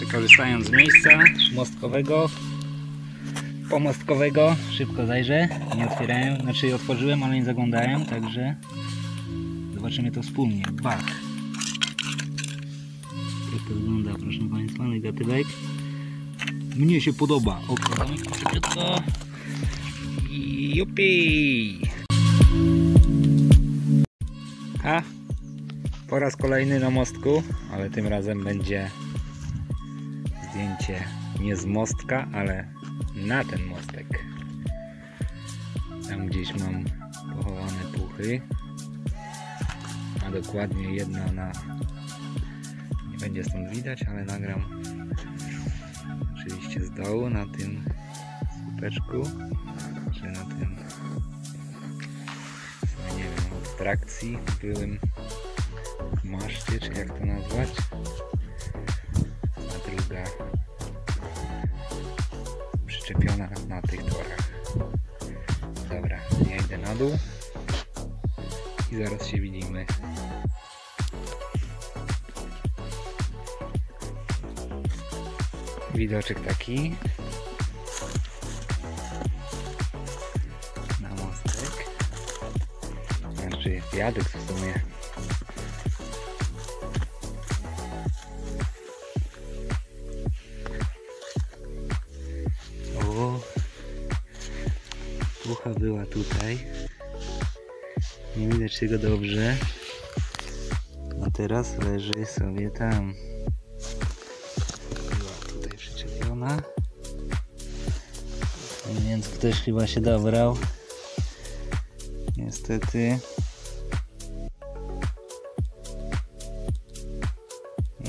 Wykorzystając miejsca pomostkowego, szybko zajrzę, nie otwierałem, znaczy otworzyłem, ale nie zaglądałem, także zobaczymy to wspólnie. Bak! Jak to wygląda, proszę Państwa, negatywek. Mnie się podoba. Oko, szybciutko. Jupi! A, po raz kolejny na mostku, ale tym razem będzie zdjęcie nie z mostka, ale na ten mostek. Tam gdzieś mam pochowane puchy, a dokładnie jedna na... nie będzie stąd widać, ale nagram oczywiście z dołu na tym słupeczku, czy na tym, nie wiem, abstrakcji, byłym maszcie, czy jak to nazwać. A druga przyczepiona na tych torach. Dobra, ja idę na dół i zaraz się widzimy. Widoczek taki na mostek, znaczy wiadukt w sumie. O, pucha była tutaj, nie widać tego dobrze, a teraz leży sobie tam. Więc ktoś chyba się dobrał. Niestety.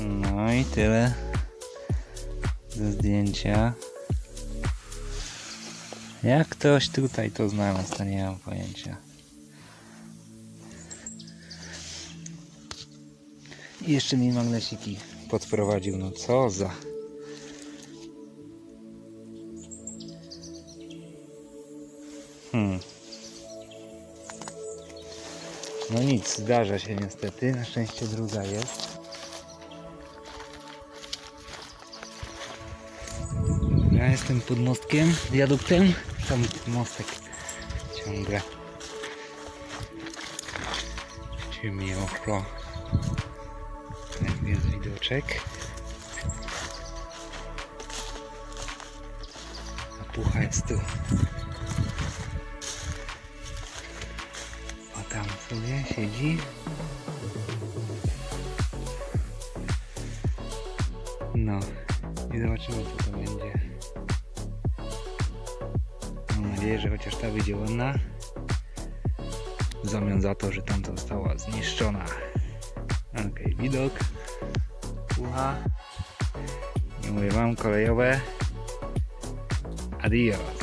No i tyle ze zdjęcia. Jak ktoś tutaj to znalazł, to nie mam pojęcia. I jeszcze mi magnesiki podprowadził. No co za... No nic, zdarza się niestety, na szczęście druga jest. Ja jestem pod mostkiem, wiaduktem, tam mostek ciągle ciemnie ochło. Jest widoczek. A pucha jest tu. Tam sobie siedzi. No i zobaczymy, co to będzie. Mam nadzieję, że chociaż ta wyjdzie ładna, w zamian za to, że tamta została zniszczona. Okej, widok. Ucha. Nie mówię wam, kolejowe. Adios.